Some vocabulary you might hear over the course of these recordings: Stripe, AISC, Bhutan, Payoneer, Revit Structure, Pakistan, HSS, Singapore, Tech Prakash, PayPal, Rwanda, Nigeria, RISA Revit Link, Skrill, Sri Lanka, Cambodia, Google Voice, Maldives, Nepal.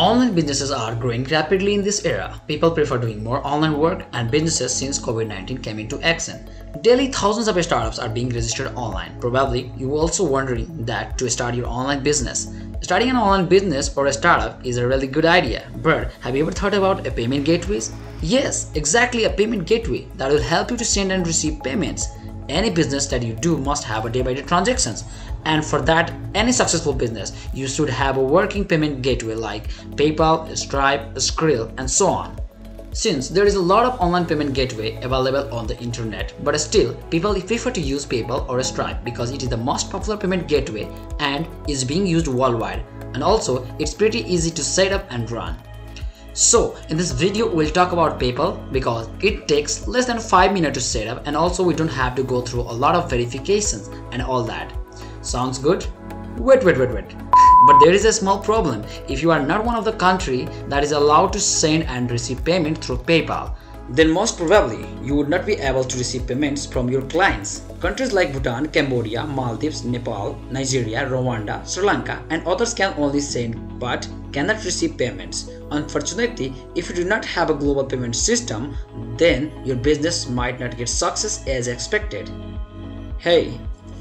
Online businesses are growing rapidly in this era. People prefer doing more online work and businesses since COVID-19 came into action. Daily, thousands of startups are being registered online. Probably, you are also wondering that to start your online business. Starting an online business or a startup is a really good idea, but have you ever thought about a payment gateways? Yes, exactly, a payment gateway that will help you to send and receive payments. Any business that you do must have a day-by-day transactions, and for that, any successful business, you should have a working payment gateway like PayPal, Stripe, Skrill, and so on. Since there is a lot of online payment gateway available on the internet, but still, people prefer to use PayPal or Stripe because it is the most popular payment gateway and is being used worldwide, and also it's pretty easy to set up and run. So, in this video, we'll talk about PayPal because it takes less than 5 minutes to set up, and also we don't have to go through a lot of verifications and all that. Sounds good? Wait. But there is a small problem. If you are not one of the country that is allowed to send and receive payment through PayPal, then most probably you would not be able to receive payments from your clients. Countries like Bhutan, Cambodia, Maldives, Nepal, Nigeria, Rwanda, Sri Lanka and others can only send but cannot receive payments. Unfortunately, if you do not have a global payment system, then your business might not get success as expected. Hey,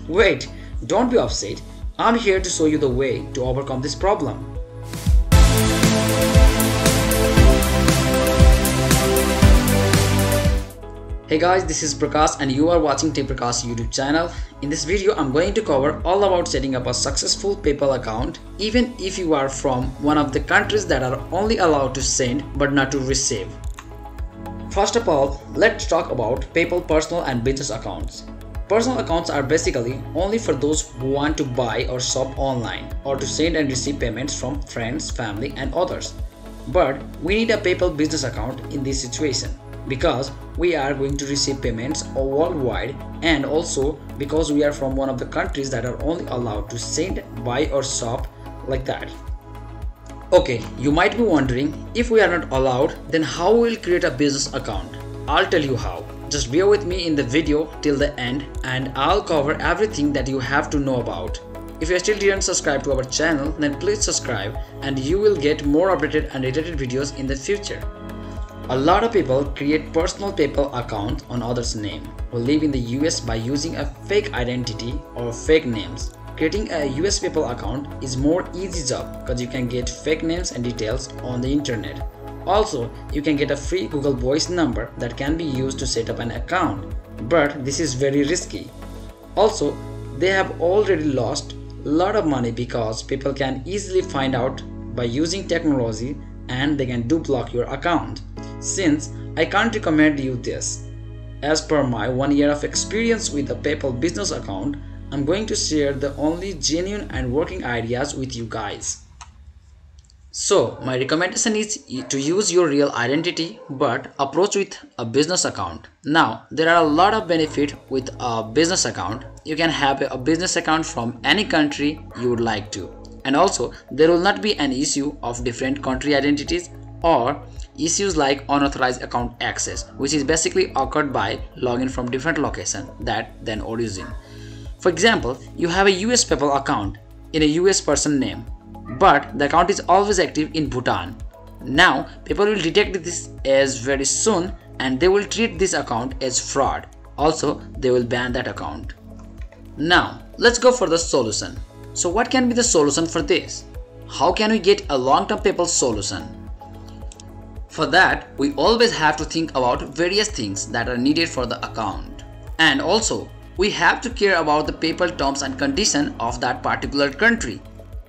wait, don't be upset. I'm here to show you the way to overcome this problem. Hey guys, this is Prakash and you are watching Tech Prakash YouTube channel. In this video, I'm going to cover all about setting up a successful PayPal account even if you are from one of the countries that are only allowed to send but not to receive. First of all, let's talk about PayPal personal and business accounts. Personal accounts are basically only for those who want to buy or shop online or to send and receive payments from friends, family and others. But we need a PayPal business account in this situation, because we are going to receive payments worldwide and also because we are from one of the countries that are only allowed to send, buy or shop like that. Okay, you might be wondering, if we are not allowed, then how we will create a business account? I'll tell you how. Just bear with me in the video till the end and I'll cover everything that you have to know about. If you still didn't subscribe to our channel, then please subscribe and you will get more updated and related videos in the future. A lot of people create personal PayPal accounts on others' name who live in the US by using a fake identity or fake names. Creating a US PayPal account is more easy job because you can get fake names and details on the internet. Also, you can get a free Google Voice number that can be used to set up an account, but this is very risky. Also, they have already lost a lot of money because people can easily find out by using technology and they can block your account. Since I can't recommend you this. As per my 1 year of experience with the PayPal business account, I'm going to share the only genuine and working ideas with you guys. So my recommendation is to use your real identity but approach with a business account. Now there are a lot of benefits with a business account. You can have a business account from any country you would like to, and also there will not be an issue of different country identities or issues like unauthorized account access, which is basically occurred by login from different location than origin. For example, you have a US PayPal account in a US person name, but the account is always active in Bhutan. Now people will detect this as very soon and they will treat this account as fraud. Also, they will ban that account. Now let's go for the solution. So what can be the solution for this? How can we get a long-term PayPal solution? For that, we always have to think about various things that are needed for the account. And also, we have to care about the PayPal terms and conditions of that particular country.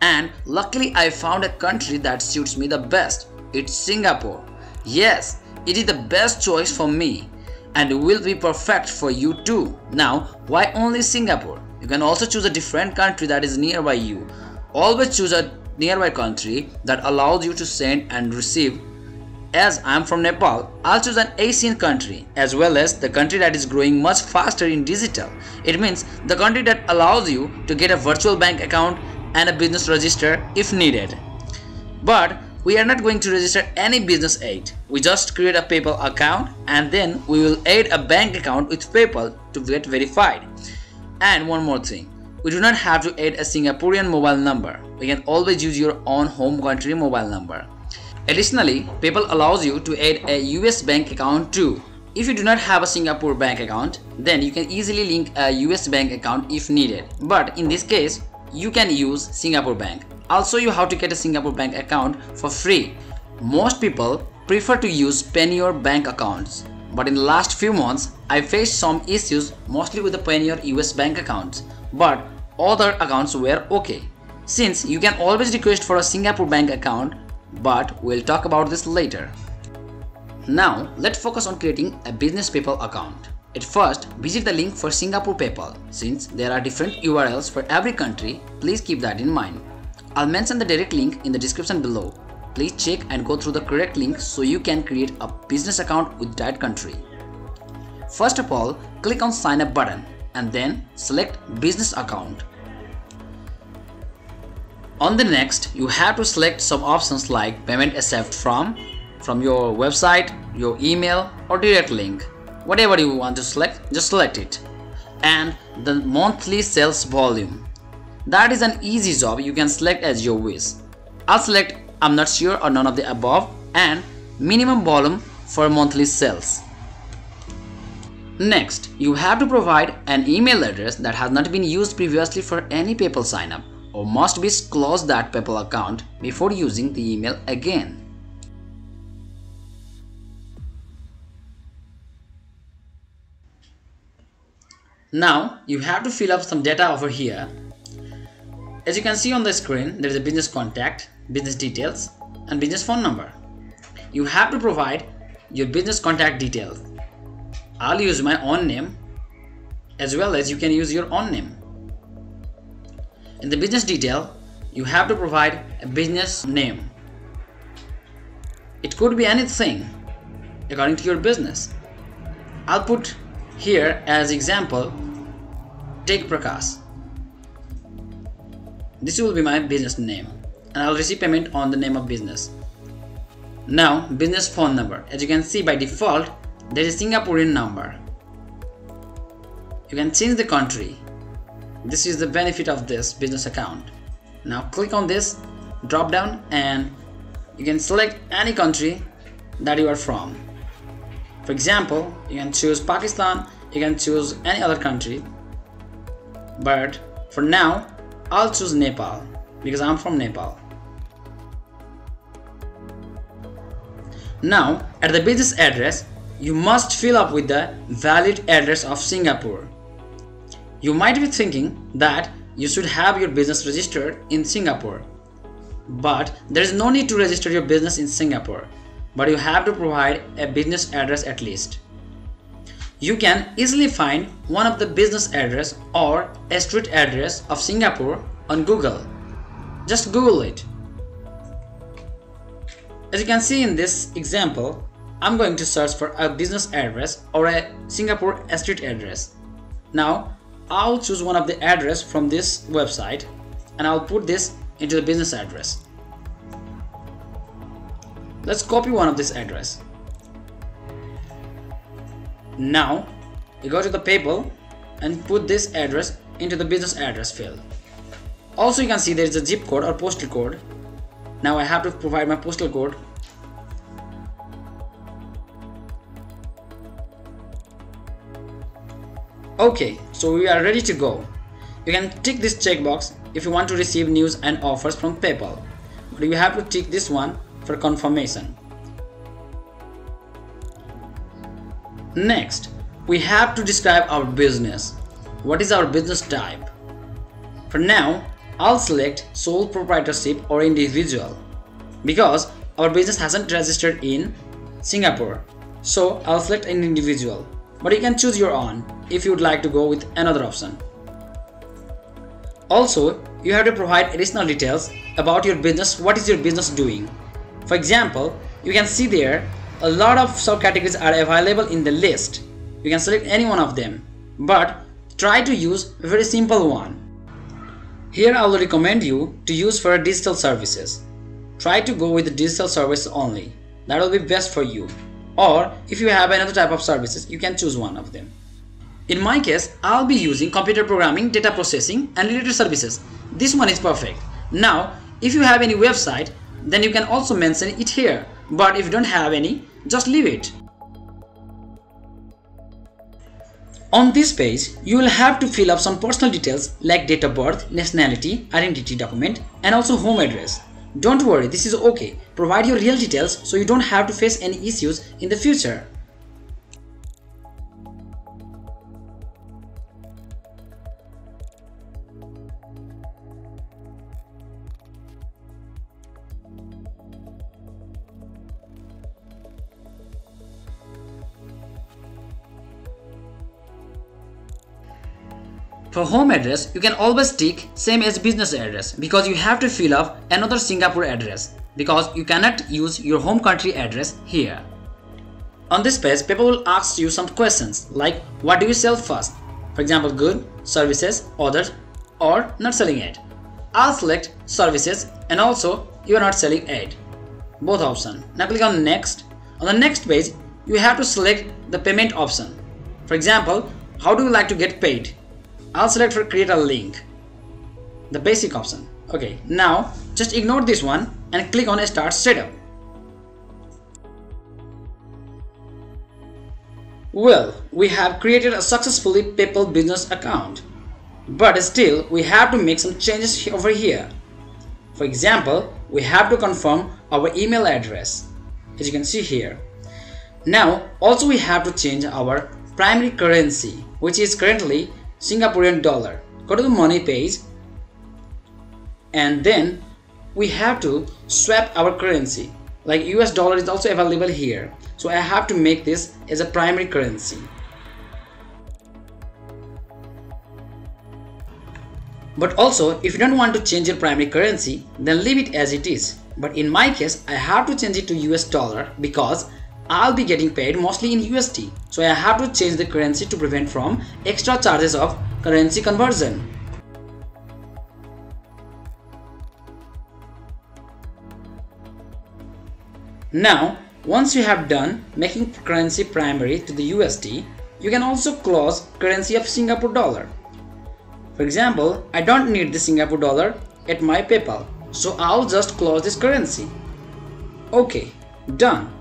And luckily, I found a country that suits me the best. It's Singapore. Yes, it is the best choice for me and will be perfect for you too. Now, why only Singapore? You can also choose a different country that is nearby you. Always choose a nearby country that allows you to send and receive. As I'm from Nepal, I'll choose an Asian country as well as the country that is growing much faster in digital. It means the country that allows you to get a virtual bank account and a business register if needed. But we are not going to register any business aid. We just create a PayPal account and then we will add a bank account with PayPal to get verified. And one more thing, we do not have to add a Singaporean mobile number. We can always use your own home country mobile number. Additionally, PayPal allows you to add a US bank account too. If you do not have a Singapore bank account, then you can easily link a US bank account if needed. But in this case, you can use Singapore bank. Also, you have to get a Singapore bank account for free. Most people prefer to use Payoneer bank accounts. But in the last few months, I faced some issues mostly with the Payoneer US bank accounts, but other accounts were okay. Since you can always request for a Singapore bank account, but we'll talk about this later. Now, let's focus on creating a business PayPal account. At first, visit the link for Singapore PayPal. Since there are different URLs for every country, please keep that in mind. I'll mention the direct link in the description below. Please check and go through the correct link so you can create a business account with that country. First of all, click on sign up button and then select business account. On the next, you have to select some options like payment accept from your website, your email or direct link. Whatever you want to select, just select it. And the monthly sales volume. That is an easy job you can select as your wish. I'll select I'm not sure or none of the above and minimum volume for monthly sales. Next, you have to provide an email address that has not been used previously for any PayPal signup or must be close that PayPal account before using the email again. Now, you have to fill up some data over here. As you can see on the screen, there is a business contact, business details and business phone number. You have to provide your business contact details. I'll use my own name as well as you can use your own name. In the business detail, you have to provide a business name. It could be anything according to your business. I'll put here as example Tech Prakash. This will be my business name. And I'll receive payment on the name of business. Now, business phone number. As you can see, by default, there is a Singaporean number. You can change the country. This is the benefit of this business account. Now, click on this drop down and you can select any country that you are from. For example, you can choose Pakistan, you can choose any other country. But for now, I'll choose Nepal because I'm from Nepal. Now, at the business address, you must fill up with the valid address of Singapore. You might be thinking that you should have your business registered in Singapore, but there is no need to register your business in Singapore, but you have to provide a business address at least. You can easily find one of the business address or a street address of Singapore on Google. Just Google it. As you can see in this example, I'm going to search for a business address or a Singapore street address. Now, I'll choose one of the address from this website and I'll put this into the business address. Let's copy one of this address. Now, you go to the PayPal and put this address into the business address field. Also, you can see there is a zip code or postal code. Now I have to provide my postal code. Okay, so we are ready to go. You can tick this checkbox if you want to receive news and offers from PayPal, but you have to tick this one for confirmation. Next, we have to describe our business. What is our business type? For now, I'll select sole proprietorship or individual because our business hasn't registered in Singapore. So I'll select an individual, but you can choose your own if you would like to go with another option. Also, you have to provide additional details about your business. What is your business doing? For example, you can see there a lot of subcategories are available in the list. You can select any one of them, but try to use a very simple one. Here I will recommend you to use for digital services. Try to go with the digital service only. That will be best for you. Or if you have another type of services, you can choose one of them. In my case, I'll be using computer programming, data processing and related services. This one is perfect. Now, if you have any website, then you can also mention it here. But if you don't have any, just leave it. On this page, you will have to fill up some personal details like date of birth, nationality, identity document, and also home address. Don't worry, this is okay. Provide your real details so you don't have to face any issues in the future. For home address, you can always tick same as business address because you have to fill up another Singapore address because you cannot use your home country address here. On this page, people will ask you some questions like what do you sell first? For example, goods, services, others, or not selling it. I'll select services and also you are not selling it. Both options. Now click on next. On the next page, you have to select the payment option. For example, how do you like to get paid? I'll select for create a link, the basic option. Okay, now just ignore this one and click on start setup. Well, we have created a successfully PayPal business account, but still we have to make some changes over here. For example, we have to confirm our email address, as you can see here. Now also we have to change our primary currency, which is currently Singaporean dollar. Go to the money page and then we have to swap our currency, like US dollar is also available here, so I have to make this as a primary currency. But also if you don't want to change your primary currency, then leave it as it is. But in my case, I have to change it to US dollar because I'll be getting paid mostly in USD, so I have to change the currency to prevent from extra charges of currency conversion. Now, once you have done making currency primary to the USD, you can also close currency of Singapore dollar. For example, I don't need the Singapore dollar at my PayPal, so I'll just close this currency. Okay, done.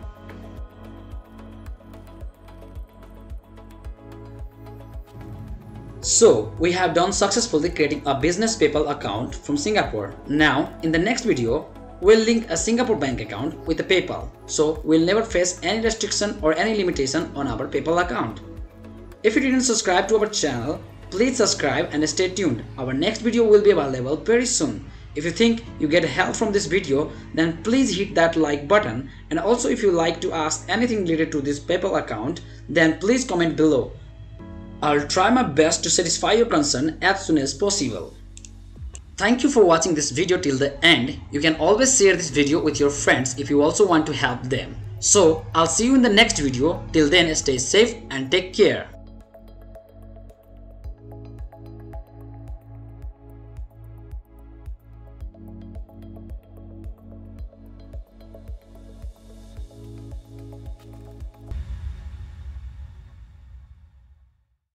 So we have done successfully creating a business PayPal account from Singapore. Now in the next video, we'll link a Singapore bank account with a PayPal, so we'll never face any restriction or any limitation on our PayPal account. If you didn't subscribe to our channel, please subscribe and stay tuned. Our next video will be available very soon. If you think you get help from this video, then please hit that like button, and also if you like to ask anything related to this PayPal account, then please comment below. I'll try my best to satisfy your concern as soon as possible. Thank you for watching this video till the end. You can always share this video with your friends if you also want to help them. So I'll see you in the next video. Till then, stay safe and take care.